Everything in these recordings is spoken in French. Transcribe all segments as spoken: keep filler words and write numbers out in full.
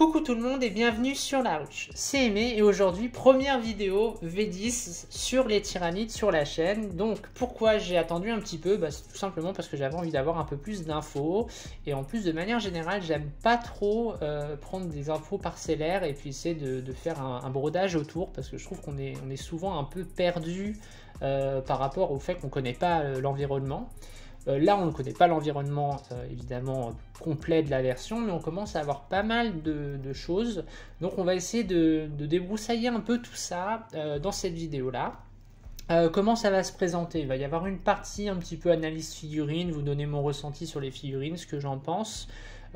Coucou tout le monde et bienvenue sur La Ruche, c'est Aimé et aujourd'hui première vidéo V dix sur les tyrannides sur la chaîne. Donc pourquoi j'ai attendu un petit peu, bah, c'est tout simplement parce que j'avais envie d'avoir un peu plus d'infos et en plus de manière générale j'aime pas trop euh, prendre des infos parcellaires et puis essayer de, de faire un, un brodage autour parce que je trouve qu'on est, on est souvent un peu perdu euh, par rapport au fait qu'on connaît pas euh, l'environnement. Euh, là, on ne connaît pas l'environnement, euh, évidemment, complet de la version, mais on commence à avoir pas mal de, de choses. Donc, on va essayer de, de débroussailler un peu tout ça euh, dans cette vidéo-là. Euh, comment ça va se présenter? Il va y avoir une partie un petit peu analyse figurine, vous donner mon ressenti sur les figurines, ce que j'en pense.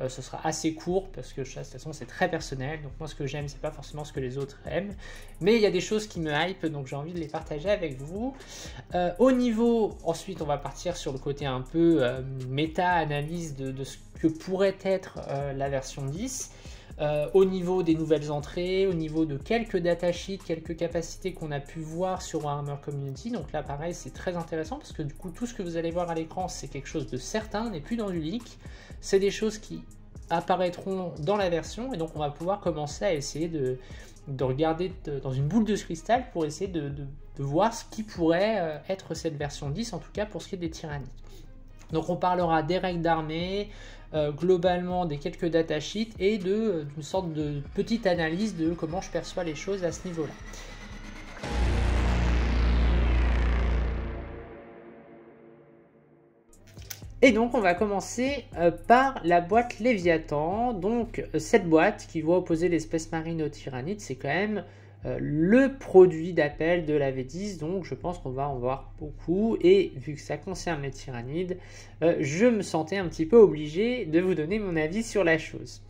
Euh, ce sera assez court parce que de toute façon c'est très personnel, donc moi ce que j'aime c'est pas forcément ce que les autres aiment, mais il y a des choses qui me hype donc j'ai envie de les partager avec vous. Euh, au niveau, ensuite on va partir sur le côté un peu euh, méta-analyse de, de ce que pourrait être euh, la version dix. Euh, au niveau des nouvelles entrées, au niveau de quelques datasheets, quelques capacités qu'on a pu voir sur Warhammer Community. Donc là pareil c'est très intéressant parce que du coup tout ce que vous allez voir à l'écran c'est quelque chose de certain, on n'est plus dans du leak, c'est des choses qui apparaîtront dans la version et donc on va pouvoir commencer à essayer de, de regarder de, dans une boule de cristal pour essayer de, de, de voir ce qui pourrait être cette version dix, en tout cas pour ce qui est des tyrannides. Donc on parlera des règles d'armée, euh, globalement des quelques datasheets et d'une sorte de petite analyse de comment je perçois les choses à ce niveau-là. Et donc on va commencer euh, par la boîte Léviathan. Donc euh, cette boîte qui voit opposer les Space Marine aux tyrannides, c'est quand même Euh, le produit d'appel de la V dix, donc je pense qu'on va en voir beaucoup et vu que ça concerne les tyrannides, euh, je me sentais un petit peu obligé de vous donner mon avis sur la chose.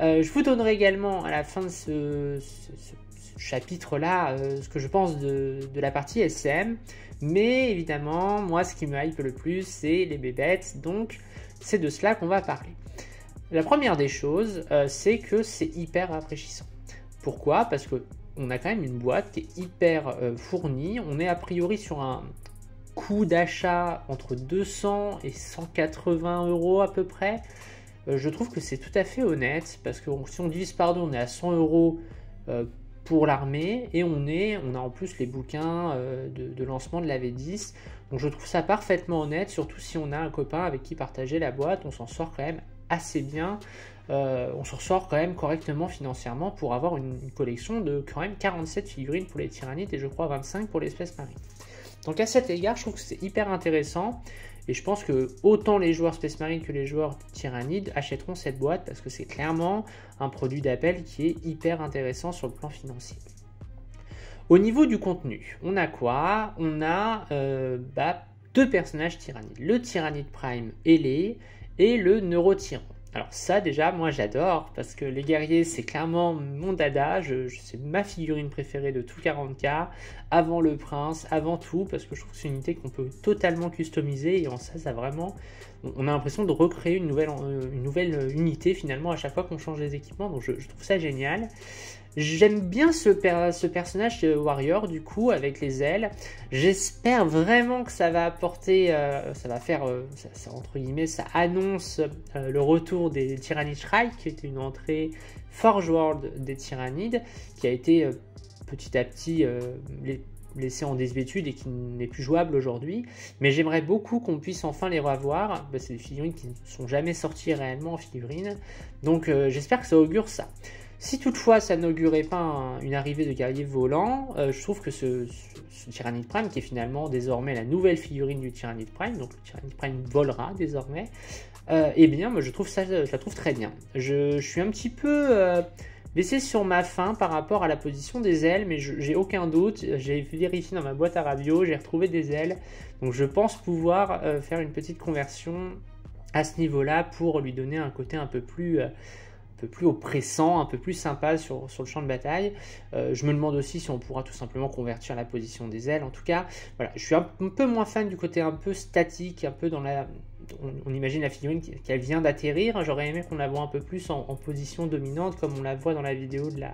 Euh, je vous donnerai également à la fin de ce, ce, ce, ce chapitre là euh, ce que je pense de, de la partie S M, mais évidemment moi ce qui me hype le plus c'est les bébêtes, donc c'est de cela qu'on va parler. La première des choses euh, c'est que c'est hyper rafraîchissant. Pourquoi? Parce que on a quand même une boîte qui est hyper fournie. On est a priori sur un coût d'achat entre deux cents et cent quatre-vingts euros à peu près. Je trouve que c'est tout à fait honnête parce que si on divise par deux, on est à cent euros pour l'armée et on, est, on a en plus les bouquins de, de lancement de la V dix. Donc je trouve ça parfaitement honnête, surtout si on a un copain avec qui partager la boîte, on s'en sort quand même assez bien. Euh, on s'en sort quand même correctement financièrement pour avoir une, une collection de quand même quarante-sept figurines pour les tyrannides et je crois vingt-cinq pour les Space Marine. Donc à cet égard je trouve que c'est hyper intéressant et je pense que autant les joueurs Space Marine que les joueurs tyrannides achèteront cette boîte parce que c'est clairement un produit d'appel qui est hyper intéressant sur le plan financier. Au niveau du contenu, on a quoi? On a euh, bah, deux personnages tyrannides, le Tyranid Prime ailé et le Neurotyran. Alors ça déjà moi j'adore parce que les guerriers c'est clairement mon dada, je, je, c'est ma figurine préférée de tout quarante K, avant le prince, avant tout, parce que je trouve que c'est une unité qu'on peut totalement customiser et en ça ça vraiment, on a l'impression de recréer une nouvelle, une nouvelle unité finalement à chaque fois qu'on change les équipements, donc je, je trouve ça génial. J'aime bien ce, per ce personnage warrior du coup avec les ailes. J'espère vraiment que ça va apporter, euh, ça va faire, euh, ça, ça, entre guillemets, ça annonce euh, le retour des Tyranid Shrikes, qui était une entrée Forge World des tyrannides, qui a été euh, petit à petit euh, laissée en désuétude et qui n'est plus jouable aujourd'hui. Mais j'aimerais beaucoup qu'on puisse enfin les revoir. Bah, c'est des figurines qui ne sont jamais sorties réellement en figurines. Donc euh, j'espère que ça augure ça. Si toutefois ça n'augurait pas un, une arrivée de guerriers volants, euh, je trouve que ce, ce, ce Tyranid Prime, qui est finalement désormais la nouvelle figurine du Tyranid Prime, donc le Tyranid Prime volera désormais, euh, eh bien moi, je, trouve ça, je la trouve très bien. Je, je suis un petit peu euh, laissé sur ma faim par rapport à la position des ailes, mais j'ai aucun doute, j'ai vérifié dans ma boîte à rabiot, j'ai retrouvé des ailes, donc je pense pouvoir euh, faire une petite conversion à ce niveau-là pour lui donner un côté un peu plus... Euh, un peu plus oppressant, un peu plus sympa sur, sur le champ de bataille. Euh, je me demande aussi si on pourra tout simplement convertir la position des ailes. En tout cas, voilà, je suis un, un peu moins fan du côté un peu statique, un peu dans la, on, on imagine la figurine qu'elle vient d'atterrir. J'aurais aimé qu'on la voit un peu plus en, en position dominante, comme on la voit dans la vidéo de la,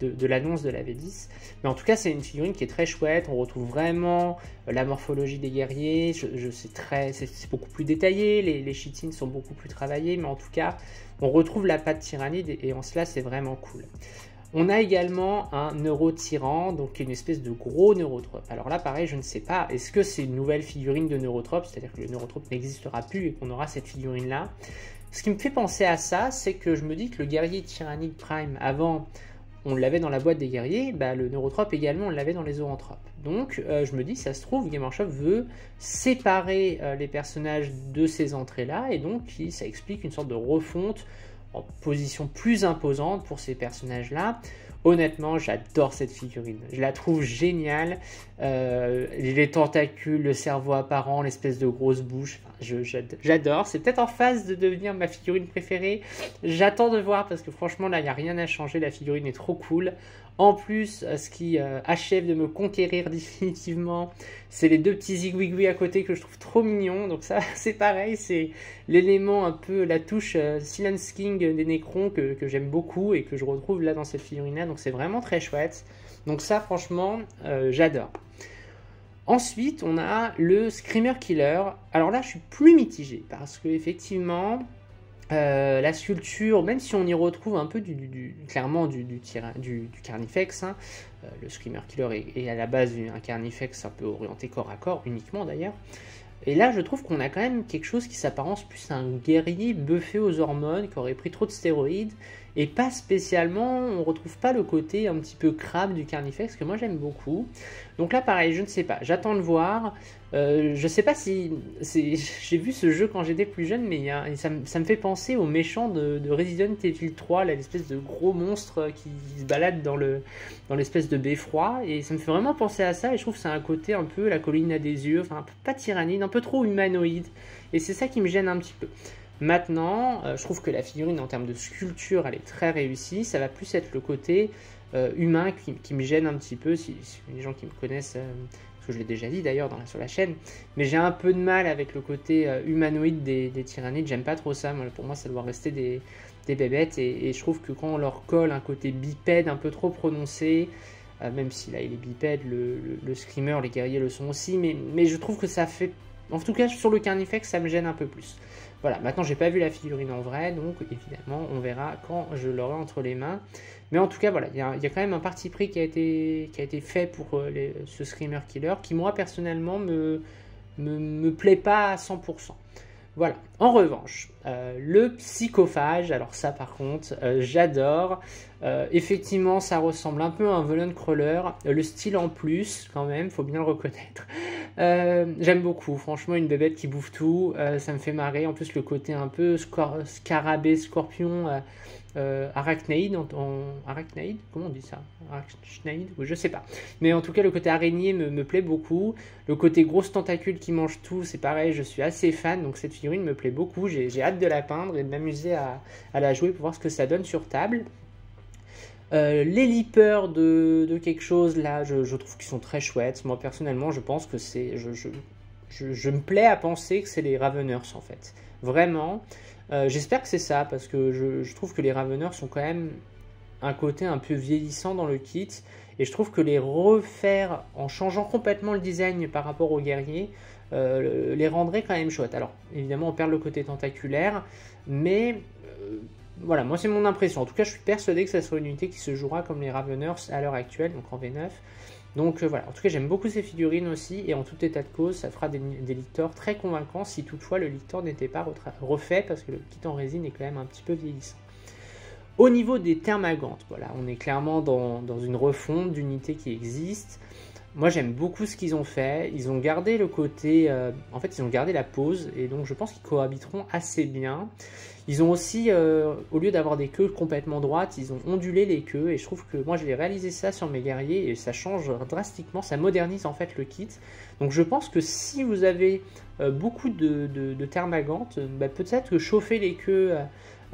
de, de l'annonce de la V dix. Mais en tout cas, c'est une figurine qui est très chouette. On retrouve vraiment la morphologie des guerriers. Je, je, c'est très, c'est, c'est beaucoup plus détaillé. Les, les chitines sont beaucoup plus travaillées. Mais en tout cas, on retrouve la patte tyrannide et, et en cela, c'est vraiment cool. On a également un Neurotyran, donc une espèce de gros neurotrope. Alors là, pareil, je ne sais pas, est-ce que c'est une nouvelle figurine de neurotrope, c'est-à-dire que le neurotrope n'existera plus et qu'on aura cette figurine-là. Ce qui me fait penser à ça, c'est que je me dis que le guerrier Tyranid Prime, avant, on l'avait dans la boîte des guerriers, bah, le neurotrope également, on l'avait dans les zoanthropes. Donc, euh, je me dis, ça se trouve, Games Workshop veut séparer euh, les personnages de ces entrées-là, et donc ça explique une sorte de refonte en position plus imposante pour ces personnages-là. Honnêtement, j'adore cette figurine. Je la trouve géniale. Euh, les tentacules, le cerveau apparent, l'espèce de grosse bouche. Enfin, j'adore. C'est peut-être en phase de devenir ma figurine préférée. J'attends de voir parce que franchement, là, il n'y a rien à changer. La figurine est trop cool. En plus, ce qui euh, achève de me conquérir définitivement, c'est les deux petits zigouigouis à côté que je trouve trop mignons. Donc ça, c'est pareil. C'est l'élément un peu, la touche euh, Silence King des Necrons que, que j'aime beaucoup et que je retrouve là dans cette figurine-là. Donc c'est vraiment très chouette. Donc ça, franchement, euh, j'adore. Ensuite, on a le Screamer Killer. Alors là, je suis plus mitigé parce que effectivement, euh, la sculpture, même si on y retrouve un peu du, du clairement du, du, du, du Carnifex, hein, euh, le Screamer Killer est, est à la base un Carnifex un peu orienté corps à corps uniquement d'ailleurs. Et là, je trouve qu'on a quand même quelque chose qui s'apparente plus à un guerrier buffé aux hormones, qui aurait pris trop de stéroïdes, et pas spécialement, on retrouve pas le côté un petit peu crabe du Carnifex, que moi j'aime beaucoup. Donc là, pareil, je ne sais pas, j'attends de voir. Euh, je sais pas si... J'ai vu ce jeu quand j'étais plus jeune, mais y a, ça, ça me fait penser aux méchants de, de Resident Evil trois, l'espèce de gros monstre qui, qui se balade dans le, dans l'espèce de beffroi, et ça me fait vraiment penser à ça, et je trouve que c'est un côté un peu la colline à des yeux, enfin, pas tyrannide, un peu trop humanoïde, et c'est ça qui me gêne un petit peu. Maintenant, euh, je trouve que la figurine en termes de sculpture, elle est très réussie, ça va plus être le côté euh, humain qui, qui me gêne un petit peu, si, si les gens qui me connaissent... Euh, que je l'ai déjà dit d'ailleurs sur la chaîne, mais j'ai un peu de mal avec le côté euh, humanoïde des, des tyrannides, j'aime pas trop ça, moi, pour moi ça doit rester des, des bébêtes, et, et je trouve que quand on leur colle un côté bipède un peu trop prononcé, euh, même si là il est bipède, le, le, le screamer, les guerriers le sont aussi, mais, mais je trouve que ça fait, en tout cas sur le Carnifex ça me gêne un peu plus. Voilà, maintenant j'ai pas vu la figurine en vrai, donc évidemment on verra quand je l'aurai entre les mains. Mais en tout cas, voilà, il y, y a quand même un parti pris qui a été, qui a été fait pour euh, les, ce Screamer Killer, qui moi personnellement me, me, me plaît pas à cent pour cent. Voilà, en revanche, euh, le Psychophage, alors ça par contre, euh, j'adore. Euh, effectivement, ça ressemble un peu à un Venomcrawler, euh, le style en plus quand même, faut bien le reconnaître. Euh, j'aime beaucoup, franchement une bébête qui bouffe tout, euh, ça me fait marrer, en plus le côté un peu scor scarabée, scorpion, euh, euh, arachnaïde, en, en, arachnaïde, comment on dit ça, arachnaïde, oui, je sais pas, mais en tout cas le côté araignée me, me plaît beaucoup, le côté grosse tentacule qui mange tout, c'est pareil, je suis assez fan, donc cette figurine me plaît beaucoup, j'ai hâte de la peindre et de m'amuser à, à la jouer pour voir ce que ça donne sur table. Euh, les leapers de, de quelque chose là, je, je trouve qu'ils sont très chouettes. Moi personnellement, je pense que c'est, je, je, je, je me plais à penser que c'est les Raveners en fait. Vraiment, euh, j'espère que c'est ça parce que je, je trouve que les Raveners sont quand même un côté un peu vieillissant dans le kit et je trouve que les refaire en changeant complètement le design par rapport aux guerriers. Euh, les rendrait quand même chouettes. Alors évidemment, on perd le côté tentaculaire, mais euh, voilà, moi c'est mon impression. En tout cas, je suis persuadé que ça sera une unité qui se jouera comme les Raveners à l'heure actuelle, donc en V neuf. Donc euh, voilà, en tout cas j'aime beaucoup ces figurines aussi, et en tout état de cause, ça fera des, des lictors très convaincants si toutefois le lictor n'était pas refait, parce que le kit en résine est quand même un petit peu vieillissant. Au niveau des Thermagantes, voilà, on est clairement dans, dans une refonte d'unités qui existe. Moi j'aime beaucoup ce qu'ils ont fait, ils ont gardé le côté, euh, en fait ils ont gardé la pose et donc je pense qu'ils cohabiteront assez bien. Ils ont aussi, euh, au lieu d'avoir des queues complètement droites, ils ont ondulé les queues et je trouve que moi je vais réaliser ça sur mes guerriers et ça change drastiquement, ça modernise en fait le kit. Donc je pense que si vous avez euh, beaucoup de, de, de Thermagantes, bah, peut-être que chauffer les queues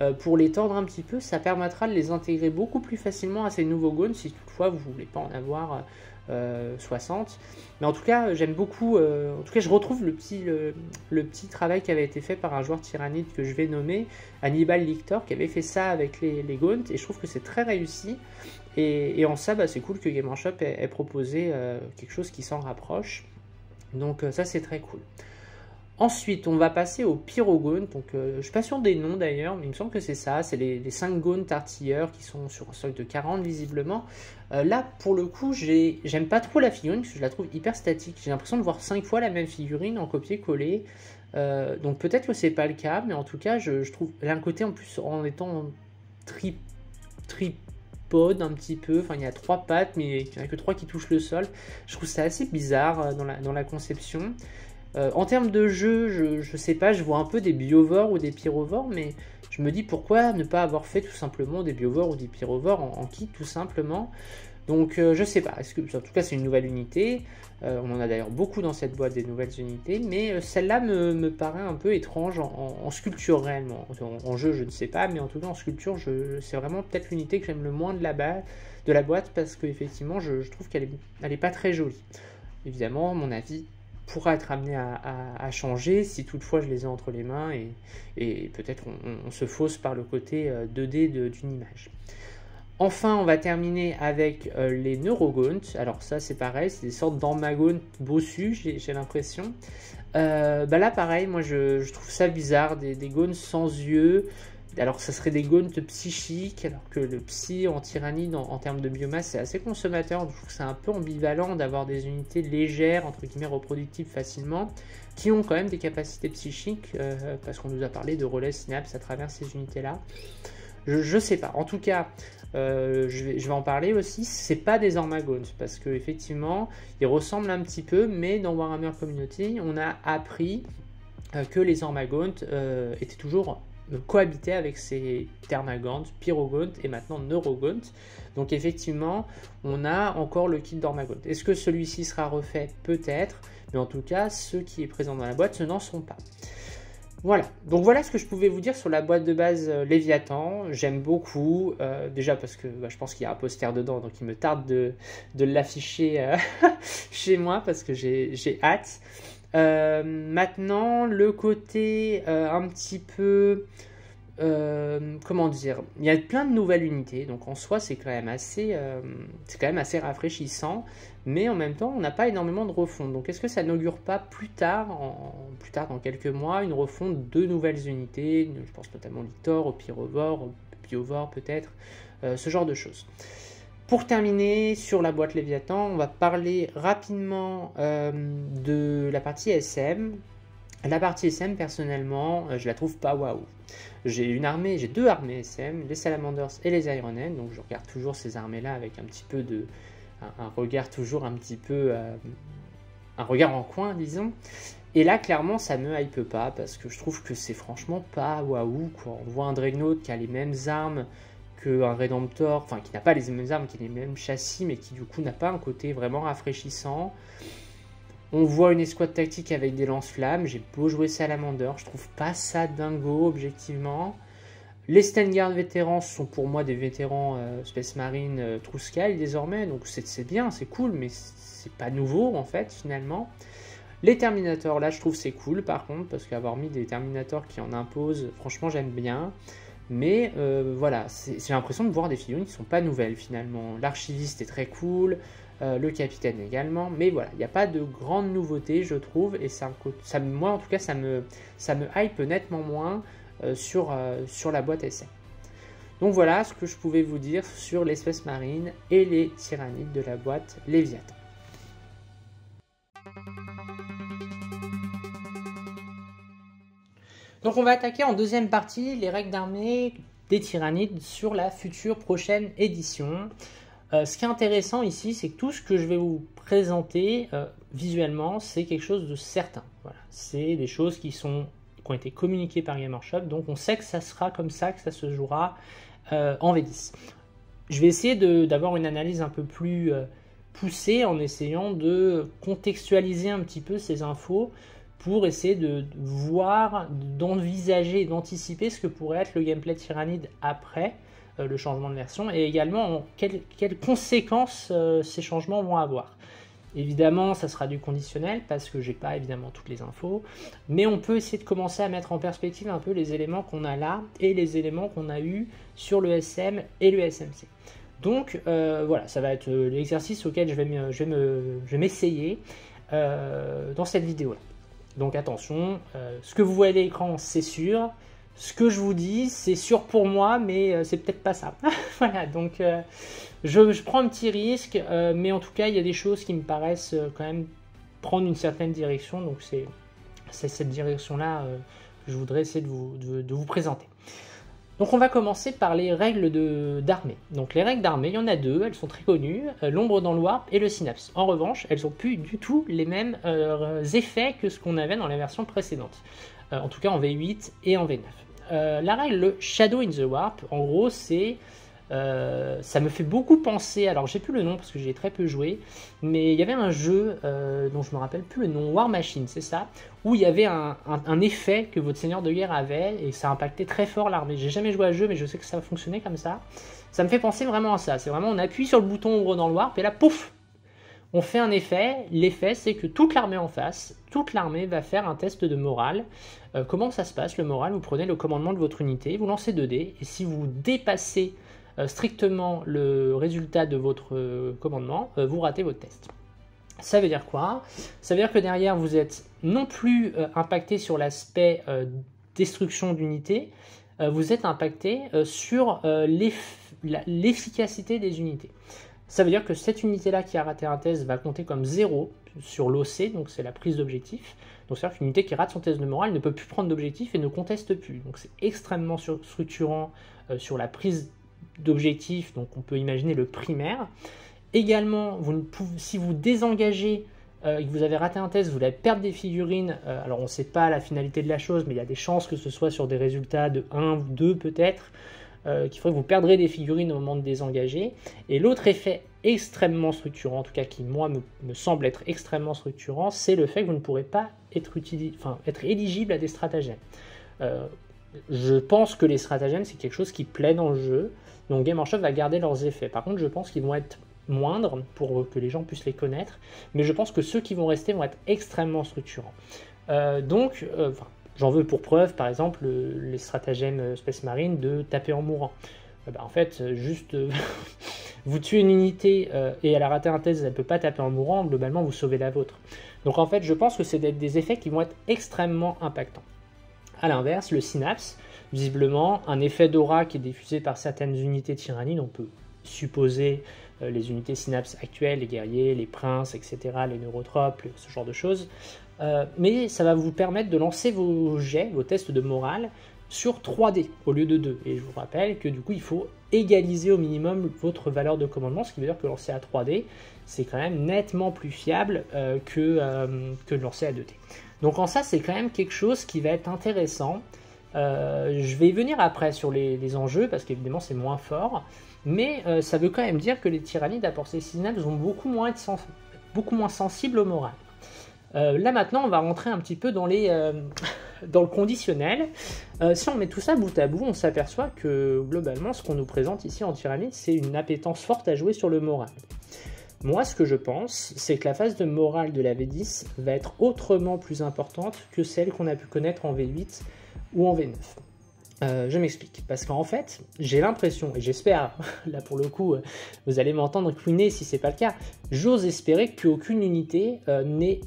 euh, pour les tordre un petit peu, ça permettra de les intégrer beaucoup plus facilement à ces nouveaux gaunes si toutefois vous ne voulez pas en avoir... Euh, euh, soixante. Mais en tout cas, j'aime beaucoup. Euh, en tout cas, je retrouve le petit, le, le petit travail qui avait été fait par un joueur tyrannide que je vais nommer, Hannibal Lictor, qui avait fait ça avec les, les Gaunts. Et je trouve que c'est très réussi. Et, et en ça, bah, c'est cool que Game Workshop ait, ait proposé euh, quelque chose qui s'en rapproche. Donc, euh, ça, c'est très cool. Ensuite, on va passer aux Pyrogone. Donc, euh, je ne suis pas sûr des noms d'ailleurs, mais il me semble que c'est ça. C'est les, les cinq gones artilleurs qui sont sur un stock de quarante visiblement. Euh, là, pour le coup, j'aime pas trop la figurine parce que je la trouve hyper statique. J'ai l'impression de voir cinq fois la même figurine en copier-coller. Euh, donc, peut-être que c'est pas le cas, mais en tout cas, je, je trouve l'un côté en plus en étant tri, tripode un petit peu. Enfin, il y a trois pattes, mais il n'y en a que trois qui touchent le sol. Je trouve ça assez bizarre dans la, dans la conception. Euh, en termes de jeu, je, je sais pas, je vois un peu des Biovores ou des Pyrovores, mais je me dis pourquoi ne pas avoir fait tout simplement des Biovores ou des Pyrovores en, en kit tout simplement. Donc euh, je sais pas, est-ce que, en tout cas c'est une nouvelle unité, euh, on en a d'ailleurs beaucoup dans cette boîte des nouvelles unités, mais euh, celle-là me, me paraît un peu étrange en, en, en sculpture réellement. En, en jeu je ne sais pas, mais en tout cas en sculpture c'est vraiment peut-être l'unité que j'aime le moins de la, de la boîte parce qu'effectivement je, je trouve qu'elle est, elle est pas très jolie. Évidemment, à mon avis, pourra être amené à, à, à changer si toutefois je les ai entre les mains et, et peut-être on, on, on se fausse par le côté euh, deux D d'une image. Enfin, on va terminer avec euh, les Neurogaunts. Alors ça c'est pareil, c'est des sortes d'Hormagaunts bossus, j'ai l'impression. Euh, bah là pareil, moi je, je trouve ça bizarre, des, des Gaunts sans yeux. Alors ça serait des Gaunts psychiques, alors que le psy en tyrannide en, en termes de biomasse c'est assez consommateur. Donc je trouve que c'est un peu ambivalent d'avoir des unités légères, entre guillemets reproductibles facilement, qui ont quand même des capacités psychiques, euh, parce qu'on nous a parlé de relais synapses à travers ces unités là. Je, je sais pas, en tout cas euh, je, vais, je vais en parler aussi, c'est pas des Hormagaunts, parce qu'effectivement ils ressemblent un petit peu, mais dans Warhammer Community on a appris euh, que les Hormagaunts euh, étaient toujours cohabiter avec ces Thermagantes, Pyrogantes et maintenant Neurogantes. Donc effectivement, on a encore le kit d'Hormagaunts. Est-ce que celui-ci sera refait? Peut-être, mais en tout cas, ceux qui est présent dans la boîte, ceux n'en sont pas. Voilà, donc voilà ce que je pouvais vous dire sur la boîte de base euh, Léviathan. J'aime beaucoup, euh, déjà parce que bah, je pense qu'il y a un poster dedans, donc il me tarde de, de l'afficher euh, chez moi parce que j'ai hâte. Euh, maintenant, le côté euh, un petit peu, euh, comment dire, il y a plein de nouvelles unités, donc en soi c'est quand même assez, euh, c'est quand même assez rafraîchissant, mais en même temps on n'a pas énormément de refonte. Donc est-ce que ça n'augure pas plus tard, en, plus tard dans quelques mois, une refonte de nouvelles unités, je pense notamment au Lictor, au Pyrovore, au Biovore peut-être, euh, ce genre de choses. Pour terminer sur la boîte Léviathan, on va parler rapidement euh, de la partie S M. La partie S M, personnellement, euh, je la trouve pas waouh. J'ai une armée, j'ai deux armées S M, les Salamanders et les Ironheads. Donc je regarde toujours ces armées-là avec un petit peu de, un, un regard toujours un petit peu, euh, un regard en coin, disons. Et là, clairement, ça me hype pas parce que je trouve que c'est franchement pas waouh. On voit un Dreadnought qui a les mêmes armes qu'un Redemptor, enfin qui n'a pas les mêmes armes, qui a les mêmes châssis, mais qui du coup n'a pas un côté vraiment rafraîchissant. On voit une escouade tactique avec des lance-flammes, j'ai beau jouer Salamander, je trouve pas ça dingo objectivement. Les Stenguard vétérans sont pour moi des vétérans euh, Space Marine euh, True Sky désormais, donc c'est bien, c'est cool, mais c'est pas nouveau en fait finalement. Les Terminators, là je trouve c'est cool par contre, parce qu'avoir mis des Terminators qui en imposent, franchement j'aime bien. Mais euh, voilà, j'ai l'impression de voir des figurines qui ne sont pas nouvelles finalement. L'archiviste est très cool, euh, le capitaine également, mais voilà, il n'y a pas de grande nouveauté je trouve, et ça, ça, moi en tout cas ça me, ça me hype nettement moins euh, sur, euh, sur la boîte S M. Donc voilà ce que je pouvais vous dire sur les Space Marines et les tyrannides de la boîte Léviathan. Donc on va attaquer en deuxième partie les règles d'armée des tyrannides sur la future prochaine édition. Euh, ce qui est intéressant ici, c'est que tout ce que je vais vous présenter euh, visuellement, c'est quelque chose de certain. Voilà. C'est des choses qui, sont, qui ont été communiquées par Game Workshop, donc on sait que ça sera comme ça, que ça se jouera euh, en V dix. Je vais essayer d'avoir une analyse un peu plus euh, poussée en essayant de contextualiser un petit peu ces infos, pour essayer de voir, d'envisager, d'anticiper ce que pourrait être le gameplay Tyranid après euh, le changement de version, et également en quelles, quelles conséquences euh, ces changements vont avoir. Évidemment, ça sera du conditionnel, parce que j'ai pas évidemment toutes les infos, mais on peut essayer de commencer à mettre en perspective un peu les éléments qu'on a là, et les éléments qu'on a eu sur le S M et le S M C. Donc euh, voilà, ça va être l'exercice auquel je vais m'essayer euh, dans cette vidéo-là. Donc attention, euh, ce que vous voyez à l'écran, c'est sûr. Ce que je vous dis, c'est sûr pour moi, mais euh, c'est peut-être pas ça. Voilà, donc euh, je, je prends un petit risque, euh, mais en tout cas, il y a des choses qui me paraissent euh, quand même prendre une certaine direction. Donc c'est cette direction-là euh, que je voudrais essayer de vous, de, de vous présenter. Donc on va commencer par les règles d'armée. Donc les règles d'armée, il y en a deux, elles sont très connues, euh, l'ombre dans le warp et le synapse. En revanche, elles n'ont plus du tout les mêmes euh, effets que ce qu'on avait dans la version précédente, euh, en tout cas en V huit et en V neuf. Euh, la règle, le Shadow in the Warp, en gros c'est, euh, ça me fait beaucoup penser, alors j'ai plus le nom parce que j'ai très peu joué, mais il y avait un jeu euh, dont je me rappelle plus le nom, War Machine, c'est ça, où il y avait un, un, un effet que votre seigneur de guerre avait et ça impactait très fort l'armée. J'ai jamais joué à ce jeu, mais je sais que ça fonctionnait comme ça. Ça me fait penser vraiment à ça, c'est vraiment on appuie sur le bouton ombre dans le warp et là pouf, on fait un effet. L'effet, c'est que toute l'armée en face, toute l'armée va faire un test de morale. Euh, comment ça se passe le moral? Vous prenez le commandement de votre unité, vous lancez deux dés, et si vous dépassez euh, strictement le résultat de votre euh, commandement, euh, vous ratez votre test. Ça veut dire quoi? Ça veut dire que derrière, vous êtes non plus euh, impacté sur l'aspect euh, destruction d'unités, euh, vous êtes impacté euh, sur euh, l'efficacité des unités. Ça veut dire que cette unité-là qui a raté un test va compter comme zéro sur l'O C, donc c'est la prise d'objectif. Donc c'est-à-dire qu'une unité qui rate son test de morale ne peut plus prendre d'objectif et ne conteste plus. Donc c'est extrêmement structurant euh, sur la prise d'objectif, donc on peut imaginer le primaire. Également, vous ne pouvez, si vous désengagez euh, et que vous avez raté un test, vous allez perdre des figurines. Euh, alors on ne sait pas la finalité de la chose, mais il y a des chances que ce soit sur des résultats de un ou deux peut-être. Euh, qui ferait que vous perdrez des figurines au moment de désengager. Et l'autre effet extrêmement structurant, en tout cas qui moi me, me semble être extrêmement structurant, c'est le fait que vous ne pourrez pas être, enfin, être éligible à des stratagèmes. Euh, je pense que les stratagèmes, c'est quelque chose qui plaît dans le jeu, donc Game Workshop va garder leurs effets. Par contre, je pense qu'ils vont être moindres pour que les gens puissent les connaître, mais je pense que ceux qui vont rester vont être extrêmement structurants. Euh, donc, euh, enfin, j'en veux pour preuve, par exemple, le, les stratagèmes Space Marine de taper en mourant. Euh, bah, en fait, juste euh, vous tuez une unité euh, et elle a raté un test, elle ne peut pas taper en mourant, globalement vous sauvez la vôtre. Donc en fait, je pense que c'est des, des effets qui vont être extrêmement impactants. A l'inverse, le synapse, visiblement, un effet d'aura qui est diffusé par certaines unités tyrannides, on peut supposer euh, les unités synapse actuelles, les guerriers, les princes, et cetera, les neurotropes, ce genre de choses. Euh, mais ça va vous permettre de lancer vos jets, vos tests de morale sur trois dés au lieu de deux. Et je vous rappelle que du coup, il faut égaliser au minimum votre valeur de commandement, ce qui veut dire que lancer à trois dés, c'est quand même nettement plus fiable euh, que, euh, que de lancer à deux dés. Donc en ça, c'est quand même quelque chose qui va être intéressant. Euh, je vais y venir après sur les, les enjeux, parce qu'évidemment, c'est moins fort. Mais euh, ça veut quand même dire que les tyrannides à portée synapse vont beaucoup moins être sens- beaucoup moins sensibles au moral. Euh, là maintenant on va rentrer un petit peu dans, les, euh, dans le conditionnel. Euh, si on met tout ça bout à bout, on s'aperçoit que globalement ce qu'on nous présente ici en tyranide, c'est une appétence forte à jouer sur le moral. Moi ce que je pense, c'est que la phase de morale de la V dix va être autrement plus importante que celle qu'on a pu connaître en V huit ou en V neuf. Euh, je m'explique, parce qu'en fait, j'ai l'impression, et j'espère, là pour le coup, vous allez m'entendre couiner si c'est pas le cas, j'ose espérer qu'aucune unité euh, n'ait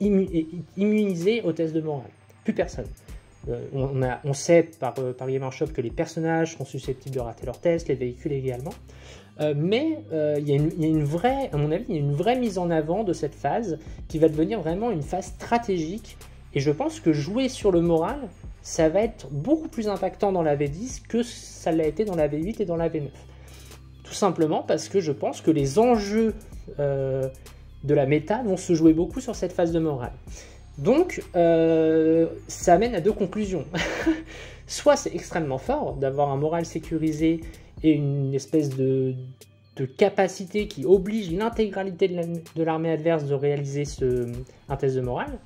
immunisé au test de morale. Plus personne. Euh, on, a, on sait par, euh, par Games Workshop que les personnages sont susceptibles de rater leurs tests, les véhicules également. Euh, mais euh, il y a une, il y a une vraie, à mon avis, il y a une vraie mise en avant de cette phase qui va devenir vraiment une phase stratégique. Et je pense que jouer sur le moral, ça va être beaucoup plus impactant dans la V dix que ça l'a été dans la V huit et dans la V neuf. Tout simplement parce que je pense que les enjeux euh, de la méta vont se jouer beaucoup sur cette phase de morale. Donc, euh, ça amène à deux conclusions. Soit c'est extrêmement fort d'avoir un moral sécurisé et une espèce de, de capacité qui oblige l'intégralité de l'armée adverse de réaliser ce, un test de morale,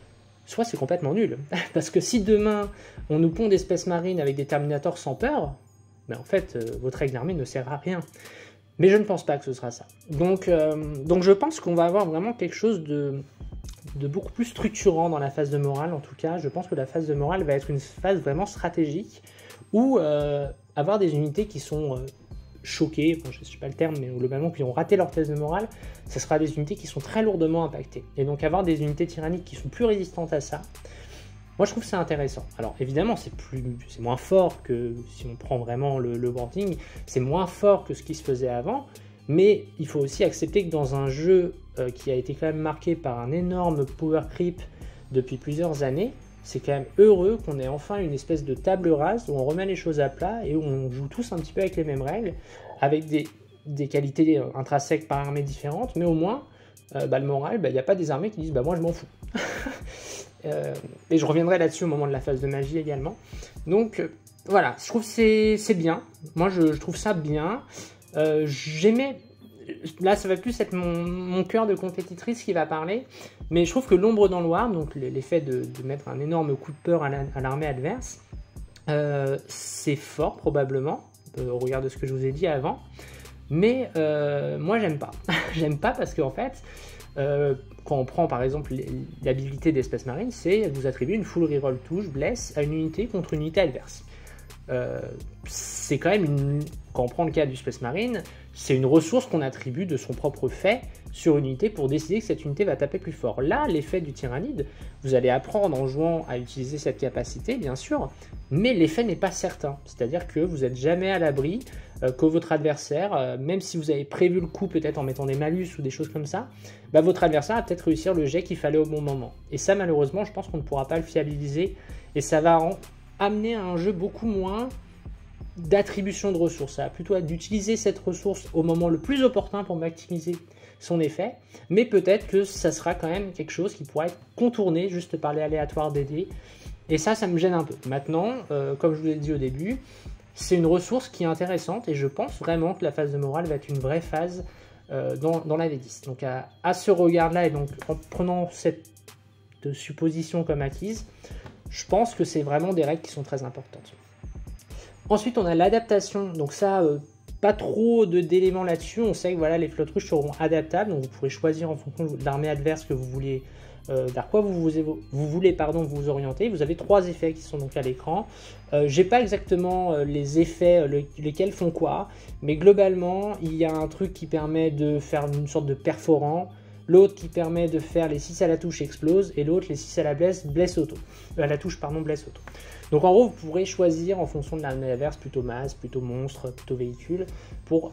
soit c'est complètement nul. Parce que si demain, on nous pond des Space Marines avec des Terminators sans peur, ben en fait, euh, votre règle d'armée ne sert à rien. Mais je ne pense pas que ce sera ça. Donc, euh, donc je pense qu'on va avoir vraiment quelque chose de, de beaucoup plus structurant dans la phase de morale, en tout cas. Je pense que la phase de morale va être une phase vraiment stratégique, où euh, avoir des unités qui sont... Euh, choqués, enfin, je ne sais pas le terme, mais globalement qui ont raté leur thèse de morale, ce sera des unités qui sont très lourdement impactées. Et donc avoir des unités tyranniques qui sont plus résistantes à ça, moi je trouve ça intéressant. Alors évidemment c'est plus, c'est moins fort que, si on prend vraiment le, le boarding, c'est moins fort que ce qui se faisait avant, mais il faut aussi accepter que dans un jeu euh, qui a été quand même marqué par un énorme power creep depuis plusieurs années, c'est quand même heureux qu'on ait enfin une espèce de table rase où on remet les choses à plat et où on joue tous un petit peu avec les mêmes règles, avec des, des qualités intrinsèques par armée différentes, mais au moins, euh, bah, le moral, bah, il n'y a pas des armées qui disent bah, « moi je m'en fous ». Et je reviendrai là-dessus au moment de la phase de magie également. Donc euh, voilà, je trouve que c'est bien, moi je, je trouve ça bien. Euh, J'aimais... Là, ça va plus être mon, mon cœur de compétitrice qui va parler, mais je trouve que l'ombre dans le War, donc l'effet de, de mettre un énorme coup de peur à l'armée adverse, euh, c'est fort probablement, euh, au regard de ce que je vous ai dit avant, mais euh, moi j'aime pas. J'aime pas parce qu'en fait, euh, quand on prend par exemple l'habilité d'Espace Marine, c'est vous attribuer une full reroll touche blesse à une unité contre une unité adverse. Euh, c'est quand même une... Quand on prend le cas du Space Marine, c'est une ressource qu'on attribue de son propre fait sur une unité pour décider que cette unité va taper plus fort. Là, l'effet du Tyranide, vous allez apprendre en jouant à utiliser cette capacité, bien sûr, mais l'effet n'est pas certain. C'est-à-dire que vous n'êtes jamais à l'abri euh, que votre adversaire, euh, même si vous avez prévu le coup peut-être en mettant des malus ou des choses comme ça, bah, votre adversaire a peut-être réussi le jet qu'il fallait au bon moment. Et ça, malheureusement, je pense qu'on ne pourra pas le fiabiliser et ça va en... amener à un jeu beaucoup moins d'attribution de ressources. Ça va plutôt être d'utiliser cette ressource au moment le plus opportun pour maximiser son effet, mais peut-être que ça sera quand même quelque chose qui pourra être contourné juste par les aléatoires des dés, et ça, ça me gêne un peu. Maintenant, euh, comme je vous l'ai dit au début, c'est une ressource qui est intéressante, et je pense vraiment que la phase de morale va être une vraie phase euh, dans, dans la V dix. Donc à, à ce regard-là, et donc en prenant cette supposition comme acquise, je pense que c'est vraiment des règles qui sont très importantes. Ensuite, on a l'adaptation. Donc ça, euh, pas trop d'éléments là-dessus. On sait que voilà, les flottruches seront adaptables. Donc vous pourrez choisir en fonction de l'armée adverse que vous voulez, euh, vers quoi vous, vous, vous voulez pardon, vous orienter. Vous avez trois effets qui sont donc à l'écran. Euh, J'ai pas exactement euh, les effets, le, lesquels font quoi. Mais globalement, il y a un truc qui permet de faire une sorte de perforant. L'autre qui permet de faire les six à la touche explose, et l'autre les six à la blesse, blesse auto. Euh, la touche, pardon, blesse auto. Donc en gros, vous pourrez choisir en fonction de l'armée adverse, plutôt masse, plutôt monstre, plutôt véhicule, pour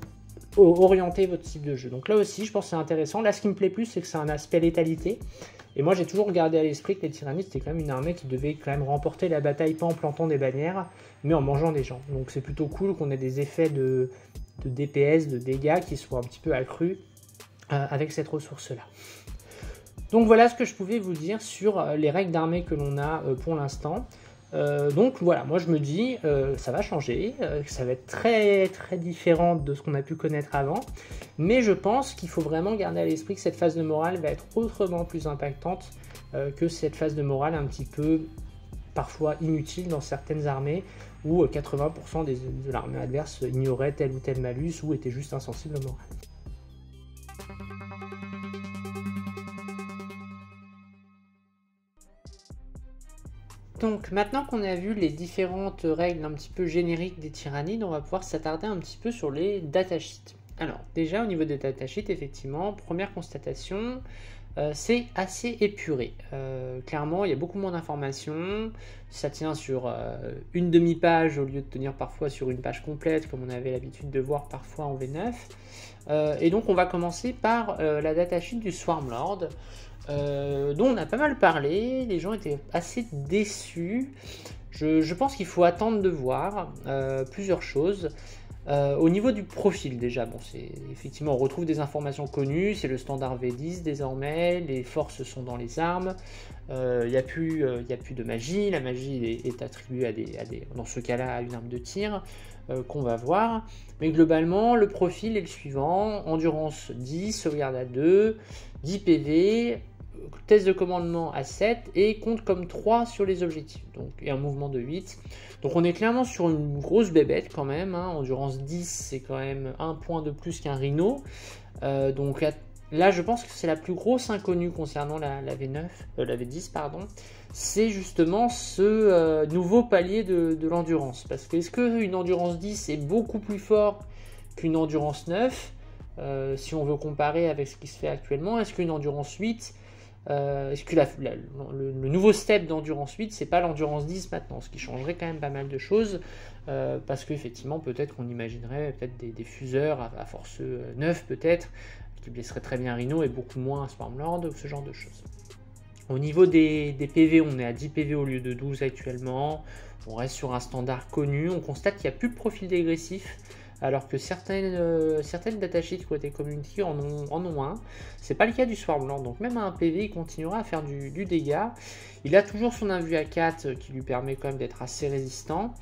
orienter votre type de jeu. Donc là aussi, je pense que c'est intéressant. Là, ce qui me plaît plus, c'est que c'est un aspect létalité. Et moi, j'ai toujours gardé à l'esprit que les tyrannides, c'était quand même une armée qui devait quand même remporter la bataille, pas en plantant des bannières, mais en mangeant des gens. Donc c'est plutôt cool qu'on ait des effets de, de D P S, de dégâts qui soient un petit peu accrus avec cette ressource-là. Donc voilà ce que je pouvais vous dire sur les règles d'armée que l'on a pour l'instant. Euh, donc voilà, moi je me dis, euh, ça va changer, euh, ça va être très très différent de ce qu'on a pu connaître avant, mais je pense qu'il faut vraiment garder à l'esprit que cette phase de morale va être autrement plus impactante euh, que cette phase de morale un petit peu parfois inutile dans certaines armées, où quatre-vingts pour cent des, de l'armée adverse ignorait tel ou tel malus ou était juste insensible au moral. Donc maintenant qu'on a vu les différentes règles un petit peu génériques des tyrannides, on va pouvoir s'attarder un petit peu sur les datasheets. Alors déjà au niveau des datasheets, effectivement, première constatation, euh, c'est assez épuré. Euh, clairement, il y a beaucoup moins d'informations, ça tient sur euh, une demi-page au lieu de tenir parfois sur une page complète comme on avait l'habitude de voir parfois en V neuf. Euh, et donc on va commencer par euh, la datasheet du Swarmlord. Euh, dont on a pas mal parlé, les gens étaient assez déçus. Je, je pense qu'il faut attendre de voir euh, plusieurs choses. Euh, au niveau du profil déjà, bon, c'est effectivement on retrouve des informations connues, c'est le standard V dix désormais, les forces sont dans les armes, il euh, n'y a, euh, a plus de magie, la magie est, est attribuée à des, à des, dans ce cas-là à une arme de tir euh, qu'on va voir, mais globalement le profil est le suivant, endurance dix, sauvegarde à deux, dix P V, test de commandement à sept et compte comme trois sur les objectifs. Donc, et un mouvement de huit. Donc on est clairement sur une grosse bébête quand même. Hein. Endurance dix, c'est quand même un point de plus qu'un rhino. Euh, donc là, là, je pense que c'est la plus grosse inconnue concernant la, la V neuf, euh, la V dix, pardon. C'est justement ce euh, nouveau palier de, de l'endurance. Parce que est-ce qu'une endurance dix est beaucoup plus fort qu'une endurance neuf ? Euh, si on veut comparer avec ce qui se fait actuellement, est-ce qu'une endurance huit, euh, est-ce que la, la, le, le nouveau step d'endurance huit, c'est pas l'endurance dix maintenant, ce qui changerait quand même pas mal de choses, euh, parce qu'effectivement peut-être qu'on imaginerait peut-être des, des fuseurs à, à force neuf peut-être, qui blesserait très bien Rhino et beaucoup moins Swarmlord, ce genre de choses. Au niveau des, des P V, on est à dix P V au lieu de douze actuellement, on reste sur un standard connu, on constate qu'il n'y a plus de profil dégressif, alors que certaines, euh, certaines datasheets côté community en ont, en ont un. C'est pas le cas du Swarmlord, donc même à un P V, il continuera à faire du, du dégât. Il a toujours son invu à quatre qui lui permet quand même d'être assez résistant.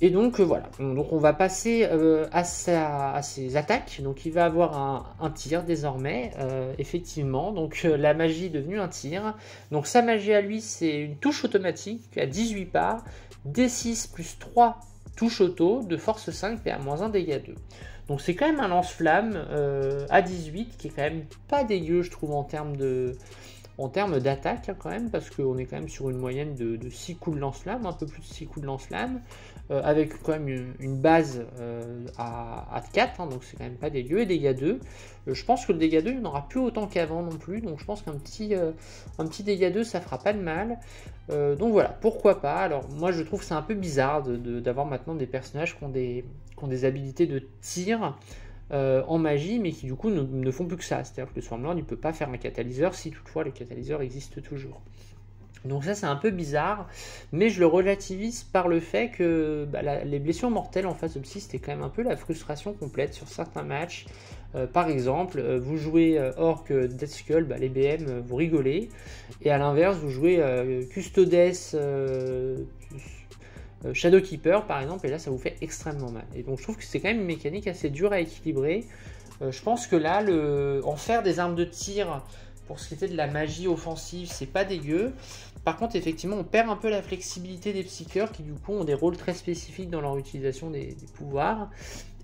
Et donc euh, voilà, donc on va passer euh, à, sa, à ses attaques. Donc il va avoir un, un tir désormais, euh, effectivement. Donc euh, la magie est devenue un tir. Donc sa magie à lui, c'est une touche automatique à dix-huit parts, D six plus trois touche auto de force cinq, P A moins un, dégâts deux. Donc c'est quand même un lance-flamme euh, à dix-huit qui est quand même pas dégueu, je trouve, en termes de en termes d'attaque, hein, quand même, parce qu'on est quand même sur une moyenne de, de six coups de lance-flamme, un peu plus de six coups de lance-flamme, euh, avec quand même une, une base euh, à, à quatre, hein, donc c'est quand même pas dégueu, et dégâts deux. Euh, je pense que le dégâts deux, il n'y en aura plus autant qu'avant non plus, donc je pense qu'un petit, euh, un petit dégâts deux, ça fera pas de mal. Euh, donc voilà, pourquoi pas. Alors moi je trouve que c'est un peu bizarre d'avoir de, de, maintenant des personnages qui ont des, qui ont des habilités de tir, Euh, en magie, mais qui du coup ne, ne font plus que ça, c'est-à-dire que le Swarmlord ne peut pas faire un catalyseur si toutefois le catalyseur existe toujours. Donc ça c'est un peu bizarre, mais je le relativise par le fait que bah, la, les blessures mortelles en phase de psy, c'était quand même un peu la frustration complète sur certains matchs. Euh, par exemple, euh, vous jouez euh, Orc euh, Death Skull, bah, les B M, euh, vous rigolez, et à l'inverse vous jouez euh, Custodes euh, Shadow Keeper par exemple, et là ça vous fait extrêmement mal. Et donc je trouve que c'est quand même une mécanique assez dure à équilibrer. Euh, je pense que là, le... en faire des armes de tir pour ce qui était de la magie offensive, c'est pas dégueu. Par contre, effectivement, on perd un peu la flexibilité des psycheurs qui du coup ont des rôles très spécifiques dans leur utilisation des, des pouvoirs.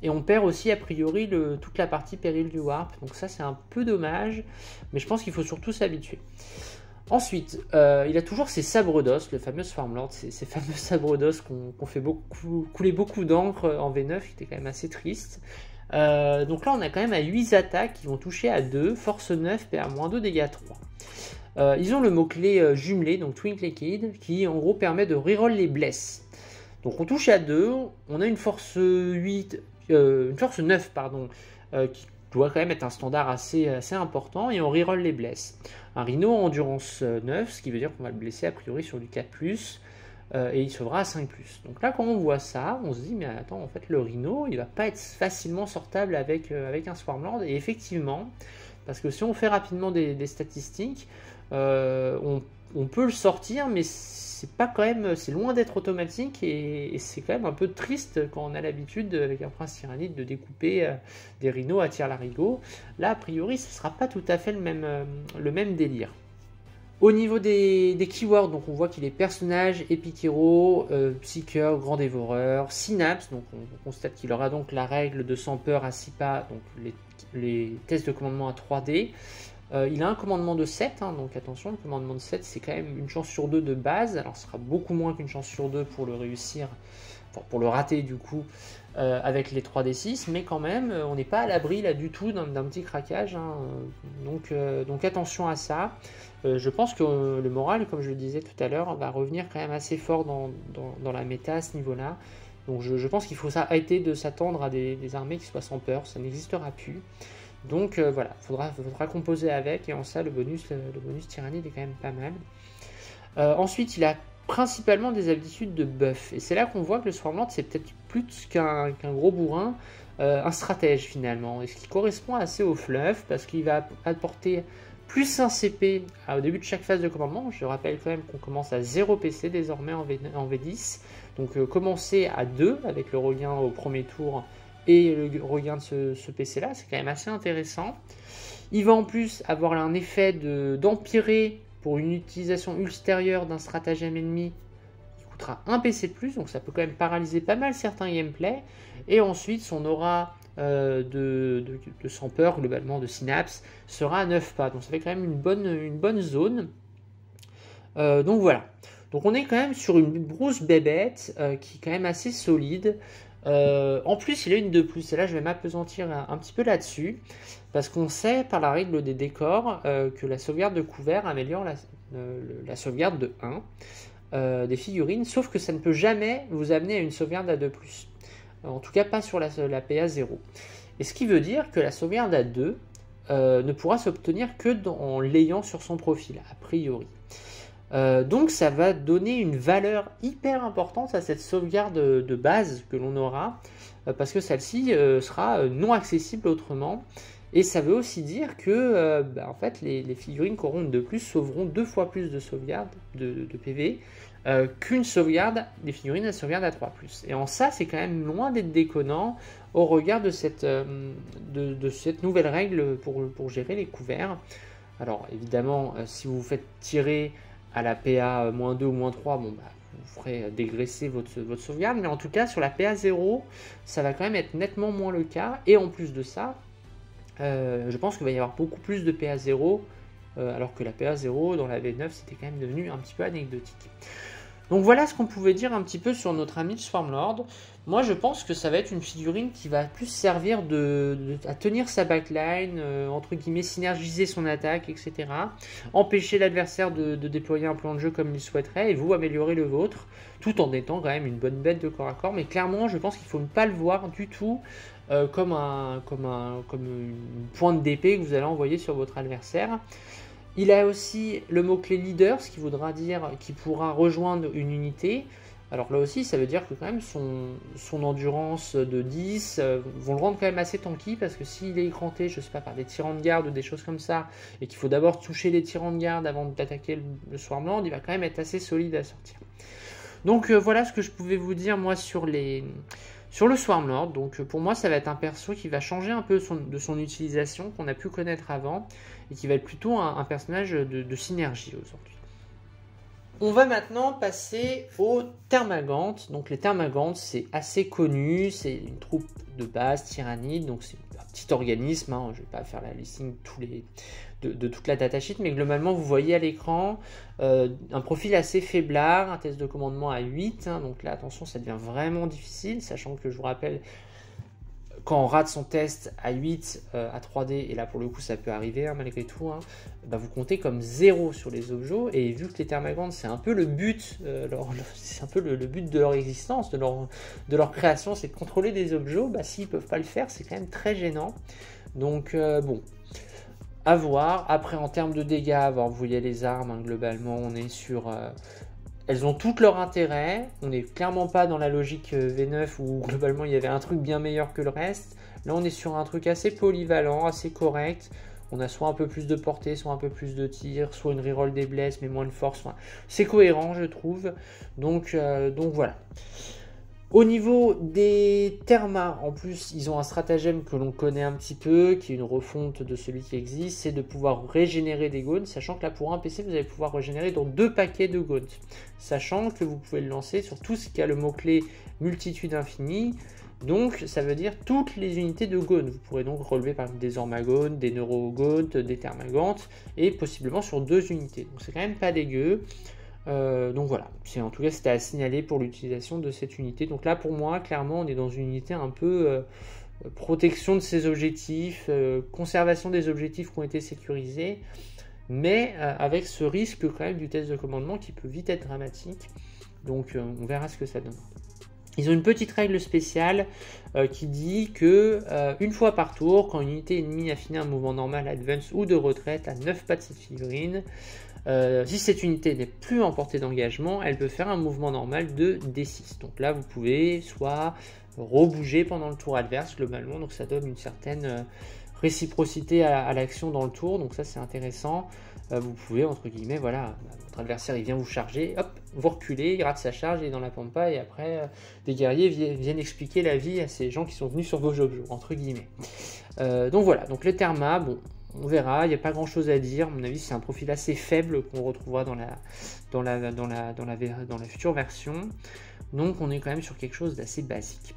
Et on perd aussi a priori le... toute la partie péril du warp. Donc ça c'est un peu dommage, mais je pense qu'il faut surtout s'habituer. Ensuite, euh, il a toujours ses sabres d'os, le fameux Swarmlord, ces, ces fameux sabres d'os qu'on qu'on fait beaucoup, couler beaucoup d'encre en V neuf, qui était quand même assez triste. Euh, donc là, on a quand même à huit attaques qui vont toucher à deux, force neuf, P A moins deux, dégâts trois. Euh, ils ont le mot-clé euh, jumelé, donc Twinkle Kid, qui en gros permet de reroll les blesses. Donc on touche à deux, on a une force huit, euh, une force neuf, pardon, euh, qui doit quand même être un standard assez, assez important, et on reroll les blesses. Un Rhino endurance neuf, ce qui veut dire qu'on va le blesser a priori sur du quatre plus, euh, et il se fera à cinq plus. Donc là, quand on voit ça, on se dit, mais attends, en fait, le Rhino, il va pas être facilement sortable avec, euh, avec un Swarmlord, et effectivement, parce que si on fait rapidement des, des statistiques, euh, on, on peut le sortir, mais c'est pas quand même, c'est loin d'être automatique, et, et c'est quand même un peu triste quand on a l'habitude, avec un prince tyrannide, de découper euh, des rhinos à tir larigot. Là, a priori, ce sera pas tout à fait le même, euh, le même délire. Au niveau des, des keywords, donc on voit qu'il est personnage, épique héros, euh, psycheur, grand dévoreur, synapse, donc on, on constate qu'il aura donc la règle de sans peur à six pas, donc les, les tests de commandement à trois dés. Euh, il a un commandement de sept, hein, donc attention, le commandement de sept c'est quand même une chance sur deux de base, alors ce sera beaucoup moins qu'une chance sur deux pour le réussir, pour, pour le rater du coup, euh, avec les trois dés six, mais quand même, on n'est pas à l'abri là du tout d'un petit craquage, hein, donc, euh, donc attention à ça. Euh, je pense que euh, le moral, comme je le disais tout à l'heure, va revenir quand même assez fort dans, dans, dans la méta à ce niveau-là. Donc je, je pense qu'il faut arrêter de s'attendre à des, des armées qui soient sans peur, ça n'existera plus. Donc euh, voilà, il faudra, faudra composer avec, et en ça, le bonus, le, le bonus tyrannide est quand même pas mal. Euh, ensuite, il a principalement des habitudes de buff, et c'est là qu'on voit que le Swarmlord, c'est peut-être plus qu'un qu'un gros bourrin, euh, un stratège finalement, et ce qui correspond assez au fluff, parce qu'il va apporter plus un C P au début de chaque phase de commandement. Je rappelle quand même qu'on commence à zéro P C désormais en V dix. Donc euh, commencer à deux avec le regain au premier tour et le regain de ce, ce P C là, c'est quand même assez intéressant. Il va en plus avoir un effet d'empirer de, pour une utilisation ultérieure d'un stratagème ennemi qui coûtera un P C de plus, donc ça peut quand même paralyser pas mal certains gameplay. Et ensuite son aura euh, de, de, de sans peur, globalement de synapse, sera à neuf pas, donc ça fait quand même une bonne, une bonne zone. Euh, donc voilà, donc on est quand même sur une grosse bébête euh, qui est quand même assez solide. Euh, en plus il a une de plus, et là je vais m'apesantir un, un petit peu là-dessus, parce qu'on sait par la règle des décors euh, que la sauvegarde de couvert améliore la, euh, la sauvegarde de un euh, des figurines, sauf que ça ne peut jamais vous amener à une sauvegarde à deux plus, en tout cas pas sur la, la P A zéro, et ce qui veut dire que la sauvegarde à deux euh, ne pourra s'obtenir que dans, en l'ayant sur son profil, a priori. Euh, donc ça va donner une valeur hyper importante à cette sauvegarde de, de base que l'on aura, euh, parce que celle-ci euh, sera euh, non accessible autrement. Et ça veut aussi dire que euh, bah, en fait, les, les figurines qui auront de plus sauveront deux fois plus de sauvegarde de, de P V euh, qu'une sauvegarde des figurines à sauvegarde à trois plus. Et en ça, c'est quand même loin d'être déconnant au regard de cette, euh, de, de cette nouvelle règle pour, pour gérer les couverts. Alors évidemment, euh, si vous vous faites tirer à la P A deux ou moins trois, bon, bah, vous ferez dégraisser votre, votre sauvegarde, mais en tout cas sur la P A zéro, ça va quand même être nettement moins le cas, et en plus de ça, euh, je pense qu'il va y avoir beaucoup plus de P A zéro, euh, alors que la P A zéro dans la V neuf, c'était quand même devenu un petit peu anecdotique. Donc voilà ce qu'on pouvait dire un petit peu sur notre ami le Swarmlord. Moi je pense que ça va être une figurine qui va plus servir de, de, à tenir sa backline, euh, entre guillemets synergiser son attaque, et cetera. Empêcher l'adversaire de, de déployer un plan de jeu comme il souhaiterait et vous améliorer le vôtre, tout en étant quand même une bonne bête de corps à corps. Mais clairement je pense qu'il ne faut pas le voir du tout euh, comme, un, comme, un, comme une pointe d'épée que vous allez envoyer sur votre adversaire. Il a aussi le mot-clé leader, ce qui voudra dire qu'il pourra rejoindre une unité. Alors là aussi, ça veut dire que quand même son, son endurance de dix euh, vont le rendre quand même assez tanky, parce que s'il est écranté, je sais pas, par des tyrans de garde ou des choses comme ça, et qu'il faut d'abord toucher les tyrans de garde avant d'attaquer le, le Swarmlord, il va quand même être assez solide à sortir. Donc euh, voilà ce que je pouvais vous dire moi sur les... Sur le Swarmlord, donc pour moi ça va être un perso qui va changer un peu son, de son utilisation qu'on a pu connaître avant, et qui va être plutôt un, un personnage de, de synergie aujourd'hui. On va maintenant passer aux Thermagantes. Donc les Thermagantes, c'est assez connu, c'est une troupe de base tyrannide, donc c'est un petit organisme, hein, je ne vais pas faire la listing tous les, de, de toute la datasheet, mais globalement vous voyez à l'écran euh, un profil assez faiblard, un test de commandement à huit, hein, donc là attention ça devient vraiment difficile, sachant que je vous rappelle, quand on rate son test à huit, euh, à trois D, et là pour le coup ça peut arriver hein, malgré tout, hein, bah vous comptez comme zéro sur les objets, et vu que les Thermagantes c'est un peu le but, euh, c'est un peu le, le but de leur existence, de leur, de leur création, c'est de contrôler des objets, bah s'ils peuvent pas le faire c'est quand même très gênant. Donc euh, bon, à voir. Après en termes de dégâts, alors, vous voyez les armes, hein, globalement on est sur... Euh, elles ont toutes leur intérêt, on n'est clairement pas dans la logique V neuf où globalement il y avait un truc bien meilleur que le reste. Là on est sur un truc assez polyvalent, assez correct, on a soit un peu plus de portée, soit un peu plus de tir, soit une reroll des blesses mais moins de force, enfin, c'est cohérent je trouve, donc, euh, donc voilà. Au niveau des Thermas, en plus, ils ont un stratagème que l'on connaît un petit peu, qui est une refonte de celui qui existe, c'est de pouvoir régénérer des gaunes, sachant que là, pour un P C, vous allez pouvoir régénérer dans deux paquets de gaunes, sachant que vous pouvez le lancer sur tout ce qui a le mot-clé multitude infinie, donc ça veut dire toutes les unités de gaunes. Vous pourrez donc relever par exemple des Hormagaunts, des Neurogaunts, des Thermagantes, et possiblement sur deux unités, donc c'est quand même pas dégueu. Euh, donc voilà, en tout cas c'était à signaler pour l'utilisation de cette unité. Donc là pour moi clairement on est dans une unité un peu euh, protection de ses objectifs, euh, conservation des objectifs qui ont été sécurisés, mais euh, avec ce risque quand même du test de commandement qui peut vite être dramatique, donc euh, on verra ce que ça donne. Ils ont une petite règle spéciale euh, qui dit que euh, une fois par tour, quand une unité ennemie a fini un mouvement normal, advance ou de retraite à neuf pas de cette figurine, Euh, si cette unité n'est plus en portée d'engagement, elle peut faire un mouvement normal de D six. Donc là, vous pouvez soit rebouger pendant le tour adverse globalement, donc ça donne une certaine réciprocité à, à l'action dans le tour, donc ça c'est intéressant. Euh, vous pouvez, entre guillemets, voilà, votre adversaire il vient vous charger, hop, vous reculez, il gratte sa charge, il est dans la pampa, et après euh, des guerriers vi viennent expliquer la vie à ces gens qui sont venus sur vos objets, entre guillemets. Euh, donc voilà, donc le Therma, bon, on verra, il n'y a pas grand chose à dire, à mon avis c'est un profil assez faible qu'on retrouvera dans la, dans, la, dans, la, dans, la, dans, la, dans la future version, donc on est quand même sur quelque chose d'assez basique.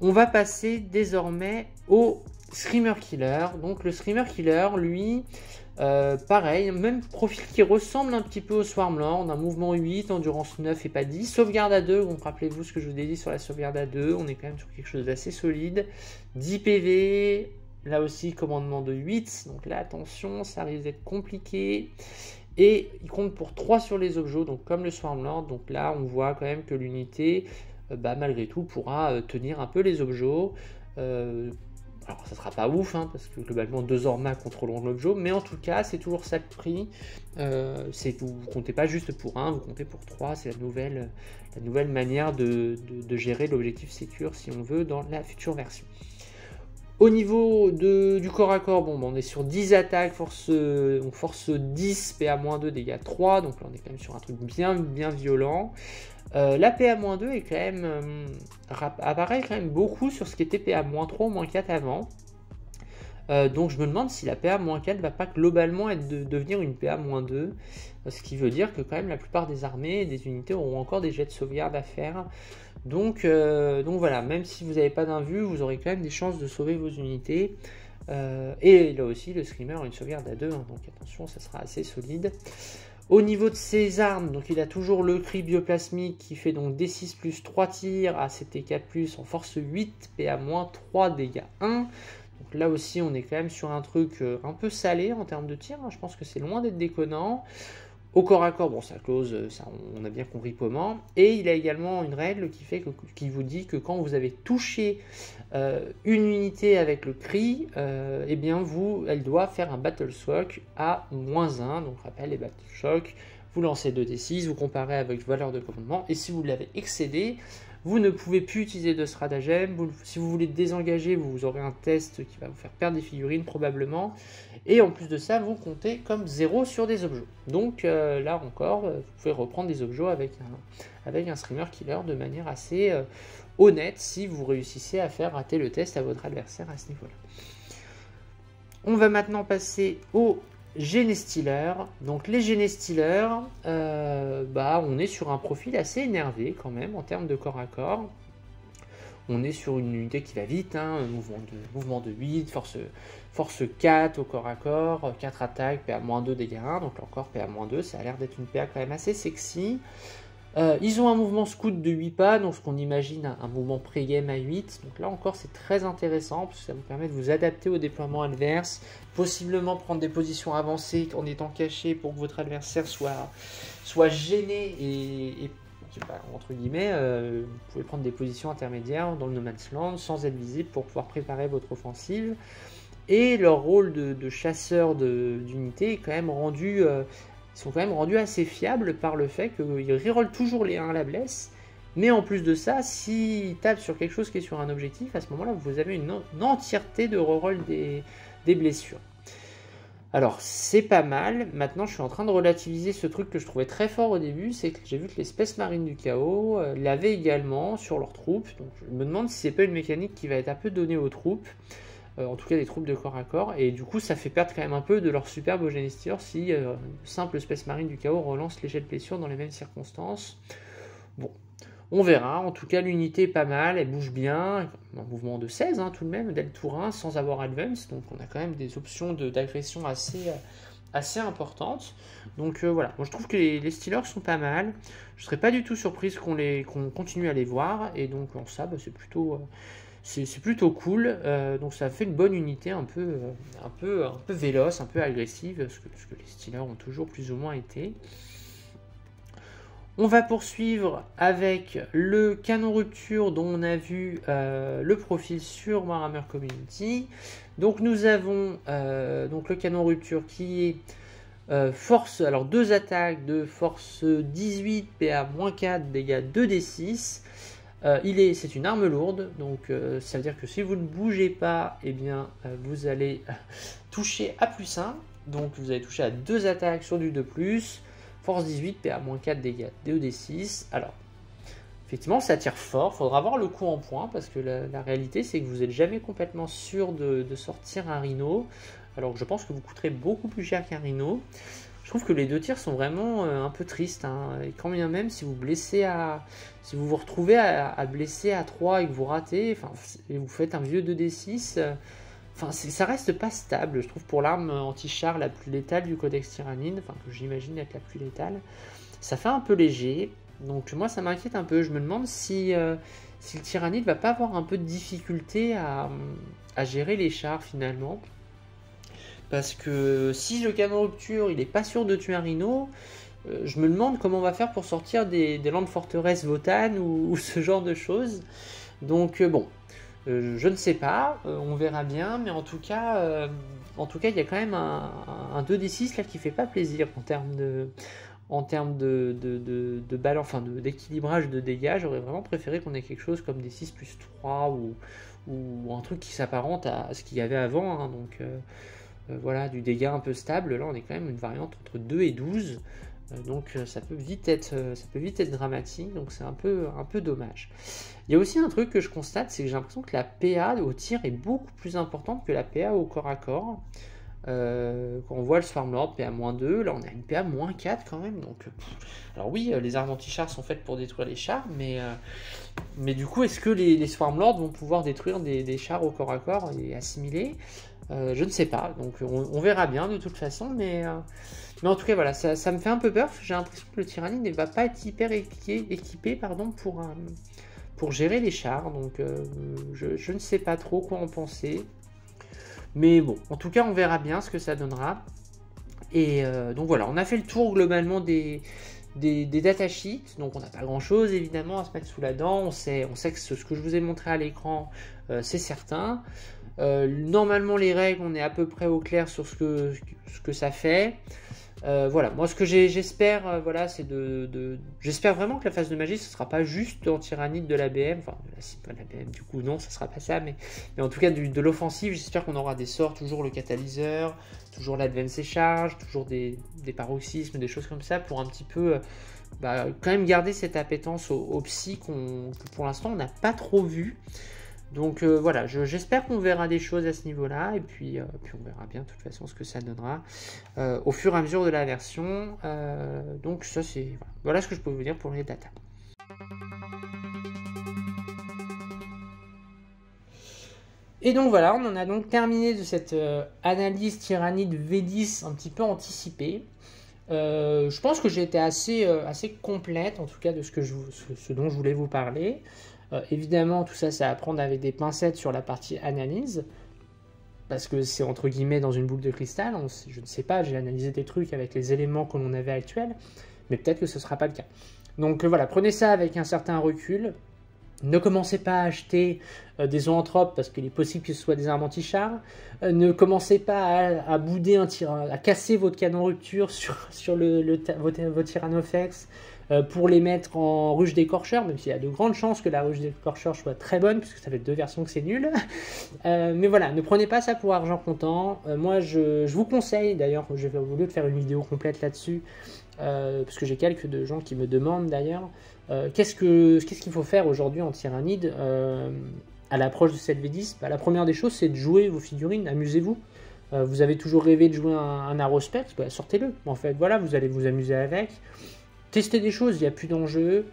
On va passer désormais au Screamer Killer. Donc le Screamer Killer, lui, euh, pareil, même profil qui ressemble un petit peu au Swarmlord, un mouvement huit, endurance neuf et pas dix, sauvegarde à deux, donc rappelez-vous ce que je vous ai dit sur la sauvegarde à deux, on est quand même sur quelque chose d'assez solide, dix P V, là aussi commandement de huit, donc là attention, ça risque d'être compliqué. Et il compte pour trois sur les objets, donc comme le Swarmlord, donc là on voit quand même que l'unité, bah, malgré tout, pourra tenir un peu les objets. Euh, alors ça sera pas ouf, hein, parce que globalement deux ormas contrôleront l'objet, mais en tout cas c'est toujours ça de prix. Euh, vous ne comptez pas juste pour un, vous comptez pour trois, c'est la nouvelle, la nouvelle manière de, de, de gérer l'objectif sécure si on veut dans la future version. Au niveau de, du corps à corps, bon, on est sur dix attaques, force, donc force dix, P A moins deux, dégâts trois, donc là on est quand même sur un truc bien, bien violent. Euh, la P A moins deux est quand même, euh, apparaît quand même beaucoup sur ce qui était P A moins trois ou moins quatre avant. Euh, donc je me demande si la P A moins quatre va pas globalement être de, devenir une P A moins deux, ce qui veut dire que quand même la plupart des armées et des unités auront encore des jets de sauvegarde à faire. Donc, euh, donc voilà, même si vous n'avez pas d'invue, vous aurez quand même des chances de sauver vos unités. Euh, et là aussi, le Screamer a une sauvegarde à deux, hein, donc attention, ça sera assez solide. Au niveau de ses armes, donc il a toujours le cri bioplasmique qui fait donc D six plus trois tirs, A C T K plus en force huit, P A moins trois, dégâts un. Donc là aussi on est quand même sur un truc un peu salé en termes de tir, hein. Je pense que c'est loin d'être déconnant. Au corps à corps, bon ça close, ça, on a bien compris comment. Et il a également une règle qui, fait que, qui vous dit que quand vous avez touché euh, une unité avec le cri, euh, eh bien vous, elle doit faire un battle shock à moins un. Donc rappel, les battle shock, vous lancez deux D six, vous comparez avec valeur de commandement. Et si vous l'avez excédé, vous ne pouvez plus utiliser de stratagème. Vous, si vous voulez désengager, vous aurez un test qui va vous faire perdre des figurines probablement. Et en plus de ça, vous comptez comme zéro sur des objets. Donc euh, là encore, vous pouvez reprendre des objets avec un, avec un Screamer Killer de manière assez euh, honnête si vous réussissez à faire rater le test à votre adversaire à ce niveau-là. On va maintenant passer au Genestealer. Donc les Genestealer, euh, bah, on est sur un profil assez énervé quand même en termes de corps à corps. On est sur une unité qui va vite, hein, mouvement, de, mouvement de huit, force, force quatre au corps à corps, quatre attaques, P A moins deux, dégâts un, donc là encore P A moins deux, ça a l'air d'être une P A quand même assez sexy. Euh, ils ont un mouvement scout de huit pas, donc ce qu'on imagine un, un mouvement pré-game à huit, donc là encore c'est très intéressant, parce que ça vous permet de vous adapter au déploiement adverse, possiblement prendre des positions avancées en étant caché pour que votre adversaire soit, soit gêné et, et entre guillemets, euh, vous pouvez prendre des positions intermédiaires dans le No Man's Land sans être visible pour pouvoir préparer votre offensive. Et leur rôle de, de chasseur d'unité est quand même rendu, euh, ils sont quand même rendus assez fiables par le fait qu'ils rerollent toujours les un à la blesse. Mais en plus de ça, s'ils tapent sur quelque chose qui est sur un objectif, à ce moment-là, vous avez une, une entièreté de reroll des, des blessures. Alors c'est pas mal, maintenant je suis en train de relativiser ce truc que je trouvais très fort au début, c'est que j'ai vu que les Space Marine du Chaos euh, l'avaient également sur leurs troupes, donc je me demande si c'est pas une mécanique qui va être un peu donnée aux troupes, euh, en tout cas des troupes de corps à corps, et du coup ça fait perdre quand même un peu de leur superbe Genestealer si euh, simple Space Marine du Chaos relance les jets de blessure dans les mêmes circonstances. Bon, on verra, en tout cas l'unité est pas mal, elle bouge bien, un mouvement de seize hein, tout de même, dès le tour un, sans avoir advance, donc on a quand même des options d'agression de, assez, assez importantes. Donc euh, voilà, bon, je trouve que les, les Steelers sont pas mal, je serais pas du tout surprise qu'on qu'on continue à les voir, et donc en ça, bah, c'est plutôt... Euh, c'est plutôt cool, euh, donc ça fait une bonne unité un peu, euh, un peu, un peu véloce, un peu agressive, ce que, ce que les Steelers ont toujours plus ou moins été. On va poursuivre avec le canon rupture dont on a vu euh, le profil sur Warhammer Community. Donc nous avons euh, donc le canon rupture qui est euh, force, alors deux attaques de force dix-huit, P A moins quatre, dégâts deux D six. Euh, il est, c'est une arme lourde, donc euh, ça veut dire que si vous ne bougez pas, eh bien, euh, vous allez toucher à plus un. Donc vous allez toucher à deux attaques sur du deux plus, force dix-huit, P A moins quatre, dégâts deux D six. Alors, effectivement, ça tire fort, faudra voir le coup en point, parce que la, la réalité, c'est que vous n'êtes jamais complètement sûr de, de sortir un rhino, alors que je pense que vous coûterez beaucoup plus cher qu'un rhino. Je trouve que les deux tirs sont vraiment euh, un peu tristes, hein. Et quand bien même, si vous blessez à, si vous vous retrouvez à, à blesser à trois et que vous ratez, enfin, et vous faites un vieux deux D six... Euh, Enfin, ça reste pas stable, je trouve, pour l'arme anti-char la plus létale du codex Tyranid, enfin, que j'imagine être la plus létale. Ça fait un peu léger, donc moi ça m'inquiète un peu. Je me demande si, euh, si le Tyranid va pas avoir un peu de difficulté à, à gérer les chars finalement. Parce que si le canon rupture, il est pas sûr de tuer un rhino, euh, je me demande comment on va faire pour sortir des, des landes forteresses Votan ou, ou ce genre de choses. Donc euh, bon. Euh, je ne sais pas, euh, on verra bien, mais en tout cas, euh, en tout cas, il y a quand même un, un deux D six là qui fait pas plaisir en termes de, en termes de, de, de, de balance, enfin d'équilibrage de, de dégâts. J'aurais vraiment préféré qu'on ait quelque chose comme des six plus trois ou, ou un truc qui s'apparente à ce qu'il y avait avant, hein, donc euh, euh, voilà, du dégât un peu stable. Là, on est quand même une variante entre deux et douze. Donc ça peut vite être, ça peut vite être dramatique, donc c'est un peu, un peu dommage. Il y a aussi un truc que je constate, c'est que j'ai l'impression que la P A au tir est beaucoup plus importante que la P A au corps à corps. Euh, quand on voit le Swarmlord, P A moins deux, là on a une P A moins quatre quand même. Donc, pff. Alors oui, les armes anti-chars sont faites pour détruire les chars, mais, euh, mais du coup, est-ce que les, les Swarmlords vont pouvoir détruire des, des chars au corps à corps et assimiler? Euh, je ne sais pas, donc on, on verra bien de toute façon, mais, euh, mais en tout cas voilà, ça, ça me fait un peu peur. J'ai l'impression que le Tyranid ne va pas être hyper équipé, équipé pardon, pour, euh, pour gérer les chars, donc euh, je, je ne sais pas trop quoi en penser, mais bon, en tout cas on verra bien ce que ça donnera. Et euh, donc voilà, on a fait le tour globalement des... Des, des datasheets, donc on n'a pas grand chose évidemment à se mettre sous la dent. On sait, on sait que ce, ce que je vous ai montré à l'écran, euh, c'est certain. Euh, normalement, les règles, on est à peu près au clair sur ce que, ce que ça fait. Euh, voilà, moi ce que j'espère, euh, voilà, c'est de, de j'espère vraiment que la phase de magie, ce sera pas juste en Tyranid de l'A B M, enfin de l'A B M du coup non, ça sera pas ça, mais, mais en tout cas du, de l'offensive, j'espère qu'on aura des sorts, toujours le catalyseur, toujours l'advance et charge, toujours des, des paroxysmes, des choses comme ça, pour un petit peu euh, bah, quand même garder cette appétence au, au psy qu'on, que pour l'instant on n'a pas trop vu. Donc euh, voilà, j'espère je, qu'on verra des choses à ce niveau-là, et puis, euh, puis on verra bien de toute façon ce que ça donnera euh, au fur et à mesure de la version. Euh, donc ça c'est voilà. voilà ce que je peux vous dire pour les datas. Et donc voilà, on en a donc terminé de cette euh, analyse Tyranid V dix un petit peu anticipée. Euh, je pense que j'ai été assez, euh, assez complète en tout cas de ce, que je, ce, ce dont je voulais vous parler. Euh, évidemment, tout ça, c'est à prendre avec des pincettes sur la partie analyse, parce que c'est entre guillemets dans une boule de cristal. On, je ne sais pas, j'ai analysé des trucs avec les éléments que l'on avait actuels, mais peut-être que ce ne sera pas le cas. Donc euh, voilà, prenez ça avec un certain recul. Ne commencez pas à acheter euh, des zoanthropes parce qu'il est possible que ce soit des armes anti-chars. Euh, ne commencez pas à, à bouder, un tir, à casser votre canon rupture sur, sur le, le, votre, votre Tyrannofex euh, pour les mettre en ruche d'écorcheur, même s'il y a de grandes chances que la ruche d'écorcheur soit très bonne, puisque ça fait deux versions que c'est nul. Euh, mais voilà, ne prenez pas ça pour argent comptant. Euh, moi, je, je vous conseille, d'ailleurs, je vais au lieu de faire une vidéo complète là-dessus, Euh, parce que j'ai quelques de gens qui me demandent d'ailleurs euh, qu'est-ce que qu'est-ce qu'il faut faire aujourd'hui en Tyranid euh, à l'approche de cette V dix. Bah, la première des choses, c'est de jouer vos figurines, amusez-vous. Euh, vous avez toujours rêvé de jouer un, un Aerospex, bah, sortez-le. En fait, voilà, vous allez vous amuser avec. Testez des choses, il n'y a plus d'enjeu.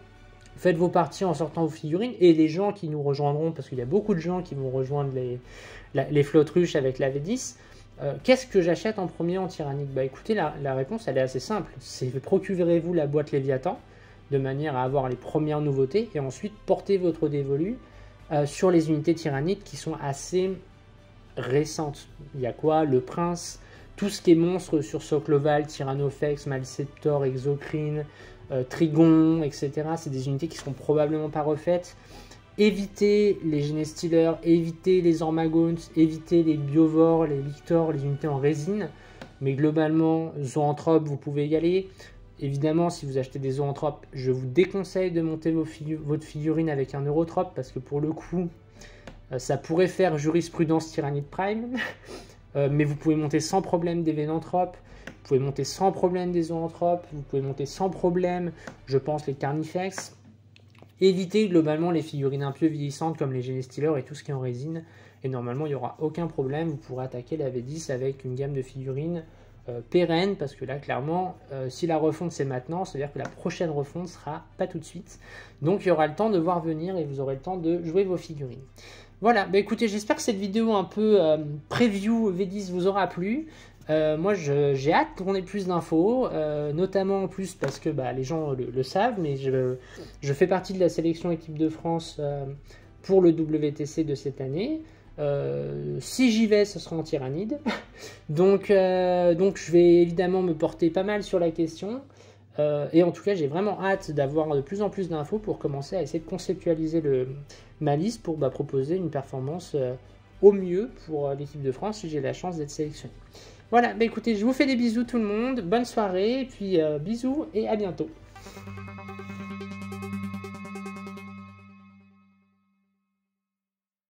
Faites vos parties en sortant vos figurines, et les gens qui nous rejoindront, parce qu'il y a beaucoup de gens qui vont rejoindre les, la, les flotruches avec la V dix. Euh, Qu'est-ce que j'achète en premier en Tyranid? Bah écoutez, la, la réponse elle est assez simple, c'est procurez-vous la boîte Léviathan de manière à avoir les premières nouveautés, et ensuite portez votre dévolu euh, sur les unités Tyranid qui sont assez récentes. Il y a quoi? Le prince, tout ce qui est monstre sur socle ovale, Tyrannofex, Malceptor, Exocrine, euh, Trigon, et cetera. C'est des unités qui seront probablement pas refaites. Évitez les Genestealer, évitez les Hormagaunts, évitez les Biovores, les Lictor, les unités en résine. Mais globalement, Zoanthrope, vous pouvez y aller. Évidemment, si vous achetez des zoanthropes, je vous déconseille de monter vos figu- votre figurine avec un neurotrope, parce que pour le coup, euh, ça pourrait faire jurisprudence Tyranid Prime. euh, mais vous pouvez monter sans problème des Vénanthropes, vous pouvez monter sans problème des zoanthropes, vous pouvez monter sans problème, je pense, les Carnifex. Évitez globalement les figurines un peu vieillissantes comme les Genestealer et tout ce qui est en résine. Et normalement, il n'y aura aucun problème. Vous pourrez attaquer la V dix avec une gamme de figurines euh, pérenne. Parce que là, clairement, euh, si la refonte, c'est maintenant, c'est-à-dire que la prochaine refonte sera pas tout de suite. Donc, il y aura le temps de voir venir et vous aurez le temps de jouer vos figurines. Voilà. Bah, écoutez, j'espère que cette vidéo un peu euh, preview V dix vous aura plu. Euh, moi, j'ai hâte qu'on ait plus d'infos, euh, notamment en plus parce que bah, les gens le, le savent, mais je, je fais partie de la sélection équipe de France euh, pour le W T C de cette année. Euh, si j'y vais, ce sera en Tyranid. donc, euh, donc, je vais évidemment me porter pas mal sur la question. Euh, et en tout cas, j'ai vraiment hâte d'avoir de plus en plus d'infos pour commencer à essayer de conceptualiser le, ma liste pour bah, proposer une performance euh, au mieux pour l'équipe de France si j'ai la chance d'être sélectionné. Voilà, bah écoutez, je vous fais des bisous tout le monde, bonne soirée, et puis euh, bisous et à bientôt.